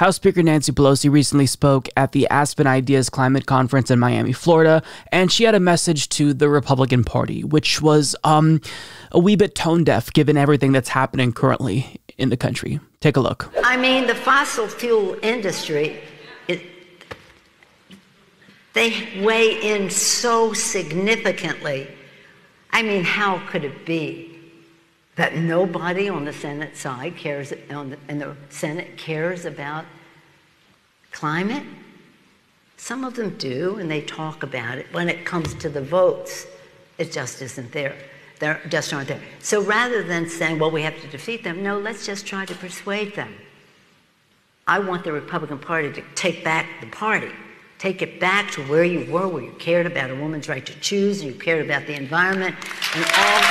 House Speaker Nancy Pelosi recently spoke at the Aspen Ideas Climate Conference in Miami, Florida, and she had a message to the Republican Party, which was a wee bit tone deaf given everything that's happening currently in the country. Take a look. I mean, the fossil fuel industry, they weigh in so significantly. I mean, how could it be that nobody on the Senate side cares, and the Senate cares about climate? Some of them do, and they talk about it. When it comes to the votes, it just isn't there. They just aren't there. So rather than saying, well, we have to defeat them, no, let's just try to persuade them. I want the Republican Party to take back the party, take it back to where you were, where you cared about a woman's right to choose, and you cared about the environment, and all.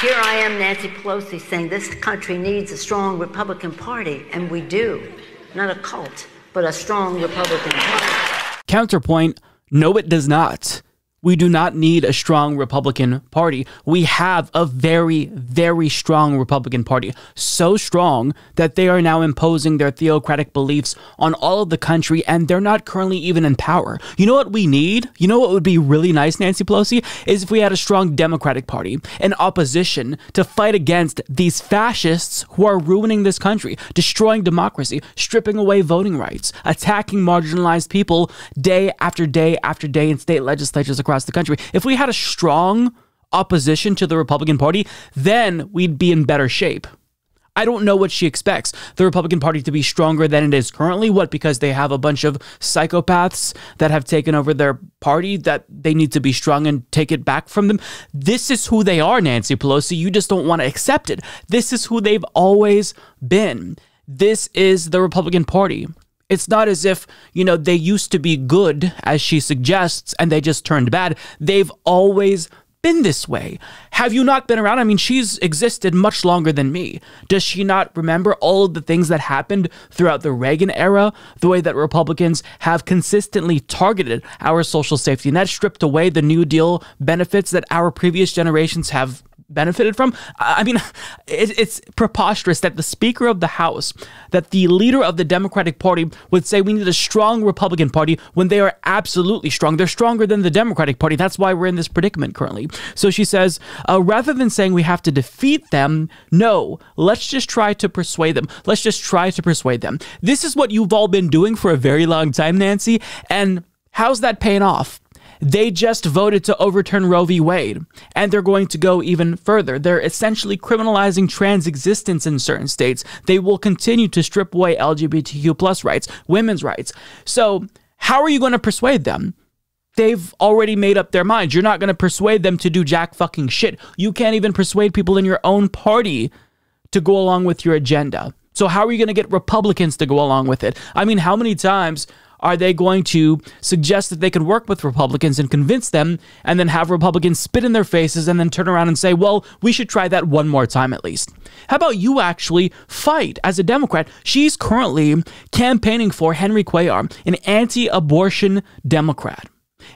Here I am, Nancy Pelosi, saying this country needs a strong Republican Party, and we do. Not a cult, but a strong Republican Party. Counterpoint, no, it does not. We do not need a strong Republican Party. We have a very, very strong Republican Party. So strong that they are now imposing their theocratic beliefs on all of the country, and they're not currently even in power. You know what we need? You know what would be really nice, Nancy Pelosi, is if we had a strong Democratic Party in opposition to fight against these fascists who are ruining this country, destroying democracy, stripping away voting rights, attacking marginalized people day after day after day in state legislatures across the country. If we had a strong opposition to the Republican Party, then we'd be in better shape. I don't know what she expects the Republican Party to be stronger than it is currently. What, because they have a bunch of psychopaths that have taken over their party, that they need to be strong and take it back from them? This is who they are, Nancy Pelosi. You just don't want to accept it. This is who they've always been. This is the Republican Party. It's not as if, you know, they used to be good, as she suggests, and they just turned bad. They've always been this way. Have you not been around? I mean, she's existed much longer than me. Does she not remember all of the things that happened throughout the Reagan era? The way that Republicans have consistently targeted our social safety net, stripped away the New Deal benefits that our previous generations have benefited from. I mean, it's preposterous that the Speaker of the House, that the leader of the Democratic Party would say we need a strong Republican Party when they are absolutely strong. They're stronger than the Democratic Party. That's why we're in this predicament currently. So she says, rather than saying we have to defeat them, no, let's just try to persuade them. Let's just try to persuade them. This is what you've all been doing for a very long time, Nancy. And how's that paying off? They just voted to overturn Roe v. Wade, and they're going to go even further. They're essentially criminalizing trans existence in certain states. They will continue to strip away LGBTQ+ rights, women's rights. So how are you going to persuade them? They've already made up their minds. You're not going to persuade them to do jack fucking shit. You can't even persuade people in your own party to go along with your agenda. So how are you going to get Republicans to go along with it? I mean, how many times are they going to suggest that they could work with Republicans and convince them, and then have Republicans spit in their faces and then turn around and say, well, we should try that one more time at least? How about you actually fight as a Democrat? She's currently campaigning for Henry Cuellar, an anti-abortion Democrat.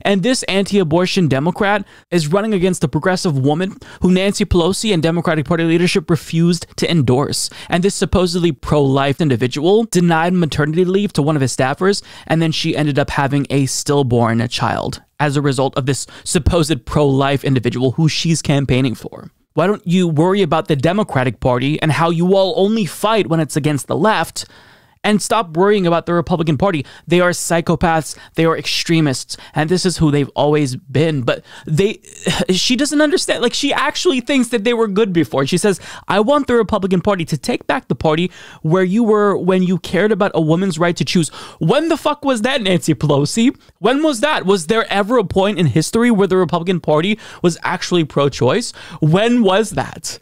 And this anti-abortion Democrat is running against a progressive woman who Nancy Pelosi and Democratic Party leadership refused to endorse. And this supposedly pro-life individual denied maternity leave to one of his staffers, and then she ended up having a stillborn child as a result of this supposed pro-life individual who she's campaigning for. Why don't you worry about the Democratic Party and how you all only fight when it's against the left? And stop worrying about the Republican Party. They are psychopaths. They are extremists. And this is who they've always been. But she doesn't understand. Like, she actually thinks that they were good before. She says, I want the Republican Party to take back the party where you were when you cared about a woman's right to choose. When the fuck was that, Nancy Pelosi? When was that? Was there ever a point in history where the Republican Party was actually pro-choice? When was that?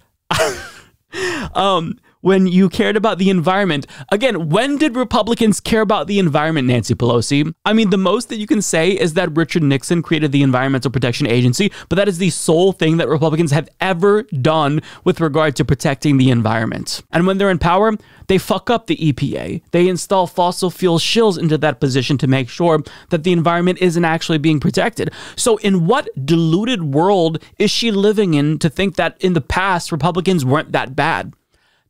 when you cared about the environment. Again, when did Republicans care about the environment, Nancy Pelosi? I mean, the most that you can say is that Richard Nixon created the Environmental Protection Agency, but that is the sole thing that Republicans have ever done with regard to protecting the environment. And when they're in power, they fuck up the EPA. They install fossil fuel shills into that position to make sure that the environment isn't actually being protected. So in what deluded world is she living in to think that in the past, Republicans weren't that bad?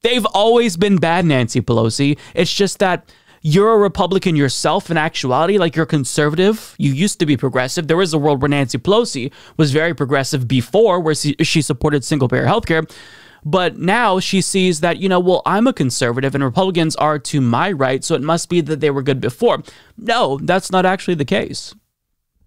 They've always been bad, Nancy Pelosi. It's just that you're a Republican yourself in actuality, like you're conservative. You used to be progressive. There was a world where Nancy Pelosi was very progressive before, where she supported single-payer healthcare. But now she sees that, you know, well, I'm a conservative and Republicans are to my right, so it must be that they were good before. No, that's not actually the case.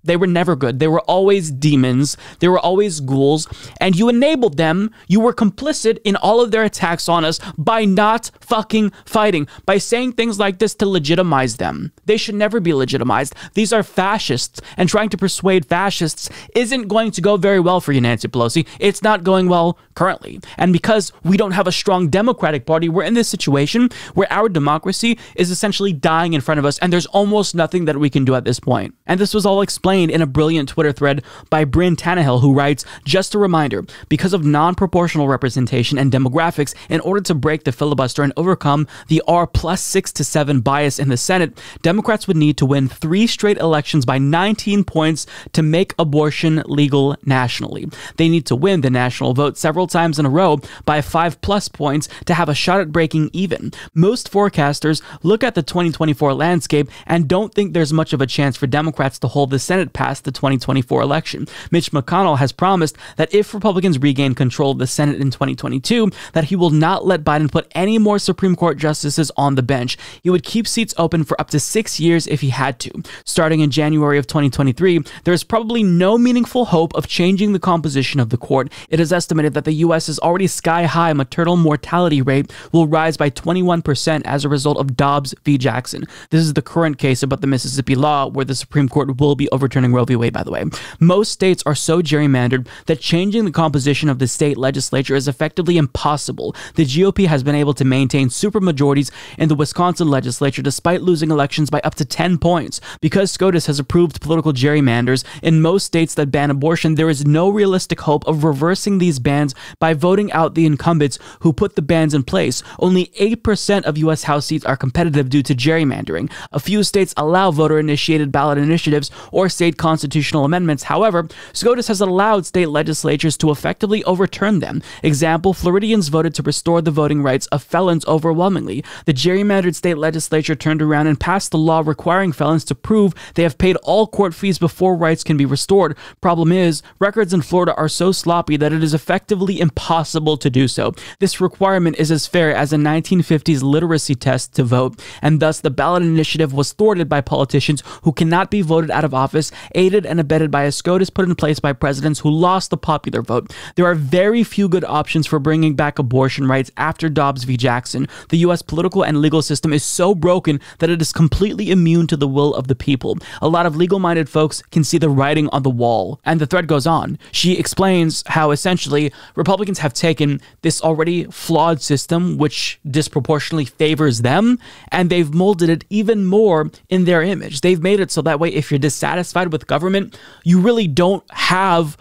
They were never good. They were always demons. They were always ghouls. And you enabled them. You were complicit in all of their attacks on us by not fucking fighting, by saying things like this to legitimize them. They should never be legitimized. These are fascists, and trying to persuade fascists isn't going to go very well for you, Nancy Pelosi. It's not going well currently. And because we don't have a strong Democratic Party, we're in this situation where our democracy is essentially dying in front of us, and there's almost nothing that we can do at this point. And this was all explained in a brilliant Twitter thread by Bryn Tannehill, who writes, "Just a reminder, because of non-proportional representation and demographics, in order to break the filibuster and overcome the R+6 to 7 bias in the Senate, Democrats would need to win 3 straight elections by 19 points to make abortion legal nationally. They need to win the national vote several times in a row by 5+ points to have a shot at breaking even. Most forecasters look at the 2024 landscape and don't think there's much of a chance for Democrats to hold the Senate past the 2024 election. Mitch McConnell has promised that if Republicans regain control of the Senate in 2022, that he will not let Biden put any more Supreme Court justices on the bench. He would keep seats open for up to 6 years if he had to. Starting in January of 2023, there is probably no meaningful hope of changing the composition of the court. It is estimated that the U.S.'s already sky-high maternal mortality rate will rise by 21% as a result of Dobbs v. Jackson. This is the current case about the Mississippi law where the Supreme Court will be overturning Roe v. Wade, by the way. Most states are so gerrymandered that changing the composition of the state legislature is effectively impossible. The GOP has been able to maintain supermajorities in the Wisconsin legislature despite losing elections by up to 10 points. Because SCOTUS has approved political gerrymanders in most states that ban abortion, there is no realistic hope of reversing these bans by voting out the incumbents who put the bans in place. Only 8% of U.S. House seats are competitive due to gerrymandering. A few states allow voter-initiated ballot initiatives or state constitutional amendments. However, SCOTUS has allowed state legislatures to effectively overturn them. Example, Floridians voted to restore the voting rights of felons overwhelmingly. The gerrymandered state legislature turned around and passed the law requiring felons to prove they have paid all court fees before rights can be restored. Problem is, records in Florida are so sloppy that it is effectively impossible to do so. This requirement is as fair as a 1950s literacy test to vote, and thus the ballot initiative was thwarted by politicians who cannot be voted out of office, aided and abetted by a SCOTUS put in place by presidents who lost the popular vote. There are very few good options for bringing back abortion rights after Dobbs v. Jackson. The U.S. political and legal system is so broken that it is completely immune to the will of the people. A lot of legal-minded folks can see the writing on the wall." And the thread goes on. She explains how essentially Republicans have taken this already flawed system, which disproportionately favors them, and they've molded it even more in their image. They've made it so that way if you're dissatisfied with government, you really don't have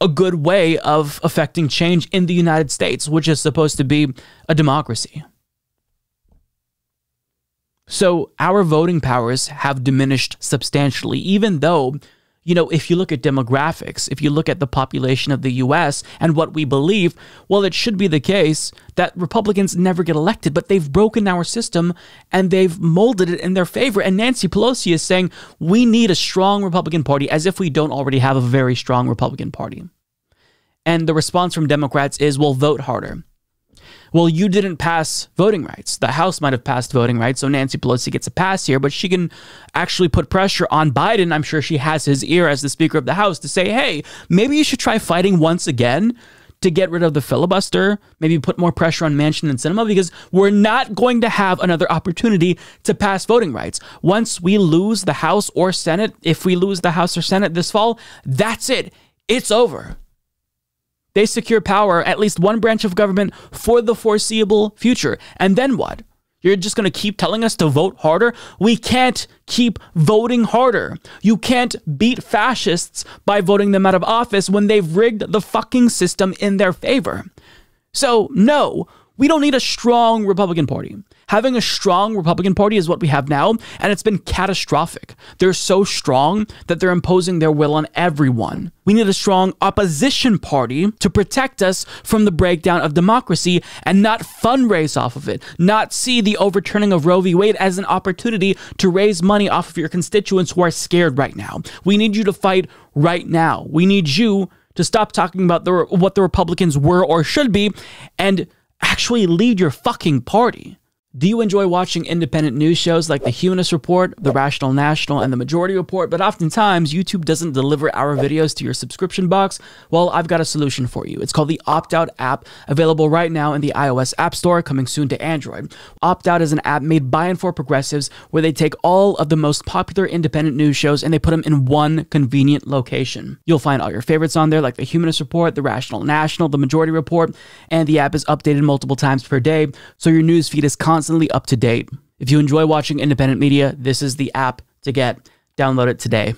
a good way of affecting change in the United States, which is supposed to be a democracy. So our voting powers have diminished substantially, even though, you know, if you look at demographics, if you look at the population of the U.S. and what we believe, well, it should be the case that Republicans never get elected, but they've broken our system and they've molded it in their favor. And Nancy Pelosi is saying we need a strong Republican Party, as if we don't already have a very strong Republican Party. And the response from Democrats is, well, vote harder. Well, you didn't pass voting rights. The House might have passed voting rights, so Nancy Pelosi gets a pass here, but she can actually put pressure on Biden. I'm sure she has his ear as the Speaker of the House to say, hey, maybe you should try fighting once again to get rid of the filibuster, maybe put more pressure on Manchin and Sinema, because we're not going to have another opportunity to pass voting rights. Once we lose the House or Senate, if we lose the House or Senate this fall, that's it. It's over. They secure power, at least one branch of government, for the foreseeable future. And then what? You're just going to keep telling us to vote harder? We can't keep voting harder. You can't beat fascists by voting them out of office when they've rigged the fucking system in their favor. So, no, we don't need a strong Republican Party. Having a strong Republican Party is what we have now, and it's been catastrophic. They're so strong that they're imposing their will on everyone. We need a strong opposition party to protect us from the breakdown of democracy and not fundraise off of it, not see the overturning of Roe v. Wade as an opportunity to raise money off of your constituents who are scared right now. We need you to fight right now. We need you to stop talking about what the Republicans were or should be and actually lead your fucking party. Do you enjoy watching independent news shows like The Humanist Report, The Rational National, and The Majority Report, but oftentimes YouTube doesn't deliver our videos to your subscription box? Well, I've got a solution for you. It's called the Opt Out app, available right now in the iOS App Store, coming soon to Android. Opt Out is an app made by and for progressives where they take all of the most popular independent news shows and they put them in one convenient location. You'll find all your favorites on there like The Humanist Report, The Rational National, The Majority Report, and the app is updated multiple times per day, so your news feed is constantly up to date. If you enjoy watching independent media, this is the app to get. Download it today.